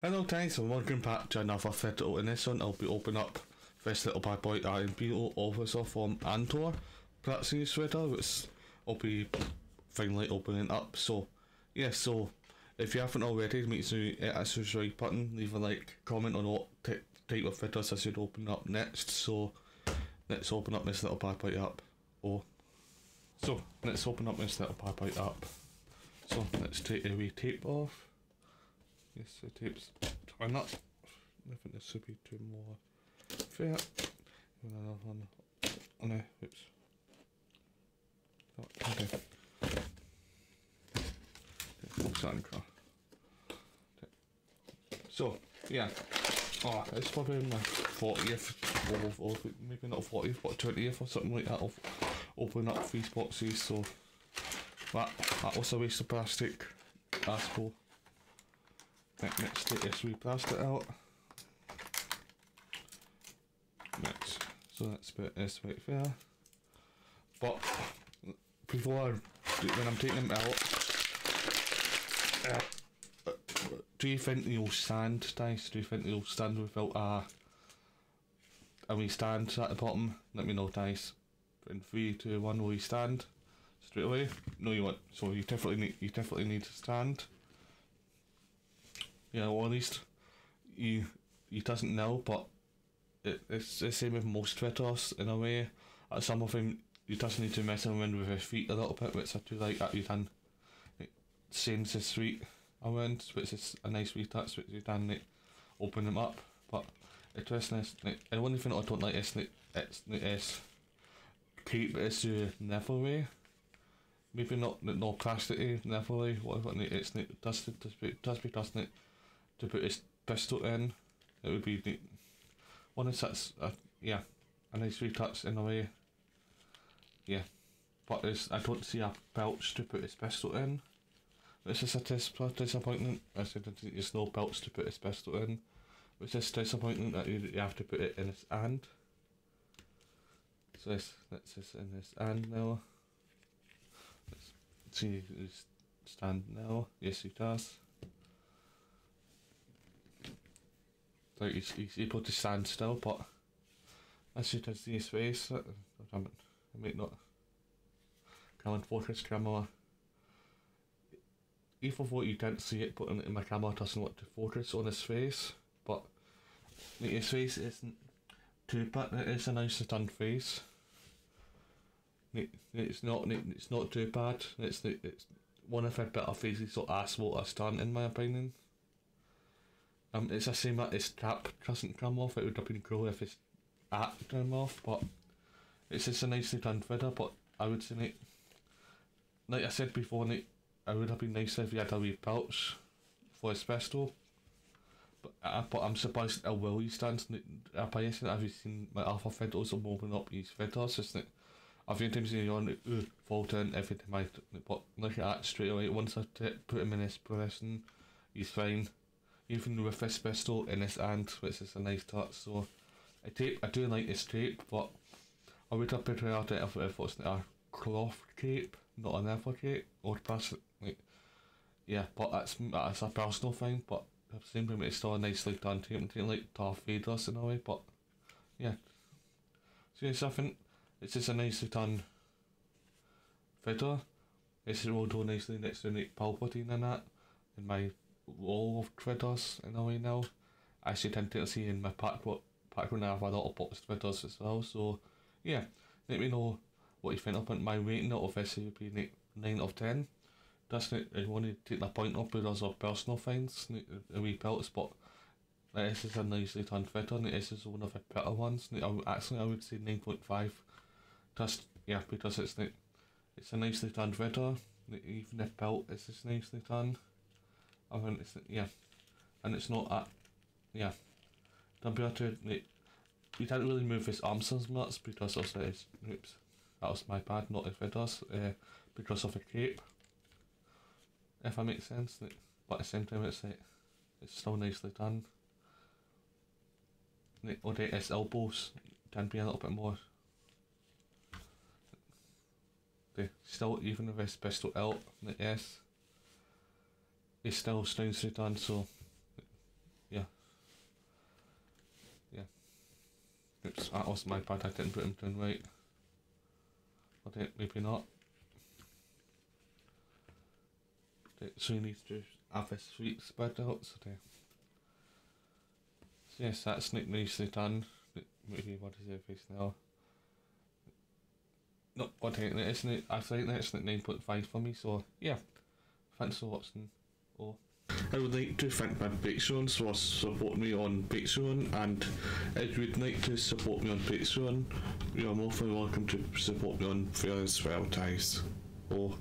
Hello guys, and welcome back to another video. In this one, I'll be opening up this little bad boy IMPO officer from Andor practicing his sweater, which I'll be finally opening up. So yeah, so if you haven't already, make sure you hit that subscribe button, leave a like, comment on what type of videos I should open up next. So let's open up this little bad boy up. So let's take the wee tape off. Yes, the tape's torn up. I think there should be two more there. And another one. Oh no, oops. Oh, okay. So, yeah. Oh, it's probably my 40th, or maybe not 40th, but 20th or something like that, of opening up these boxes. So, that was a waste of plastic, asshole. Let's take this wee plastic out. Right, so let's put this right there. But before when I'm taking them out, do you think they'll stand, guys? Do you think they'll stand without a wee stand at the bottom? Let me know, guys. In 3, 2, 1, will you stand straight away? No, you won't. So you definitely need to stand. Yeah, or at least you doesn't know, but it's the same with most sweaters in a way. Some of them you just need to mess around with your feet a little bit, which I do like that you done. Like, same as this week around, which is a nice wee touch, which you done like open them up. But it was nice. Like, the only thing I don't like is like it's keep is the navel way. Maybe not no plasticky, never whatever it's like dusted, doesn't it, to put his pistol in. It would be neat. One of such yeah, a nice retouch in a way. Yeah. But I don't see a belch to put his pistol in. This is a disappointment. I said there's no belch to put his pistol in. Which is disappointing that you have to put it in his hand. So that's just in his hand now. See, stand now. Yes, he does. Like he's able to stand still, but as he does this face, oh, damn it, I might not. Come on, focus camera. Even though you can't see it, but my camera doesn't want to focus on his face. But his face isn't too bad. It is a nice done face. It's not too bad. It's one of the better faces or asshole I've done in my opinion. It's a shame that his cap doesn't come off. It would have been cool if his hat came off, but it's just a nicely done video. But I would say like I said before, it would have been nice if he had a wee pouch for his pistol. But I'm surprised how well he stands. Have you seen my other videos of opening up these videos? It's like a few times you're on the fall down every time I but look at that straight away. Once I put him in this position, he's fine. Even with this pistol in his hand, which is a nice touch. So I do like this tape, but I would have preferred it if it was a cloth tape, not a leather tape or plastic. Like, yeah, but that's a personal thing. But at the same time, it's still a nicely done tape. I didn't like Darth Vader's in a way, but yeah. So yes, I think it's just a nicely done video. This is all done nicely next to Nick Palpatine and that. In my wall of critters in a way now. I actually tend to see in my background I have a lot of boxed critters as well. So yeah, let me know what you think about my rating out of this. It would be 9 of 10. Just I want to take the point off because of personal things, a wee belts, but this is a nicely done video. This is one of the better ones. Actually I would say 9.5. Just, yeah, because it's a nicely done video. Even if belt is just nicely done. I mean, it's, yeah, and it's not that, yeah. Compared to, you can't really move his arms as much because of his, oops, that was my bad, not his videos, because of the cape. If that makes sense, but at the same time it's still nicely done. Okay, his elbows can be a little bit more. Still, even with his pistol out, yes, he still sounds done. So That was my part, I didn't put him down right. Or did, maybe not. So he needs to have his sweet spread out, so there. So yes, that's nicely done. Maybe what is their face now? Not what it isn't it? I think that's like 9.5 for me, so yeah. Thanks for watching. Oh. I would like to thank my Patreons for supporting me on Patreon, and if you would like to support me on Patreon, you are more than welcome to support me on Fair's Fail Ties. Oh.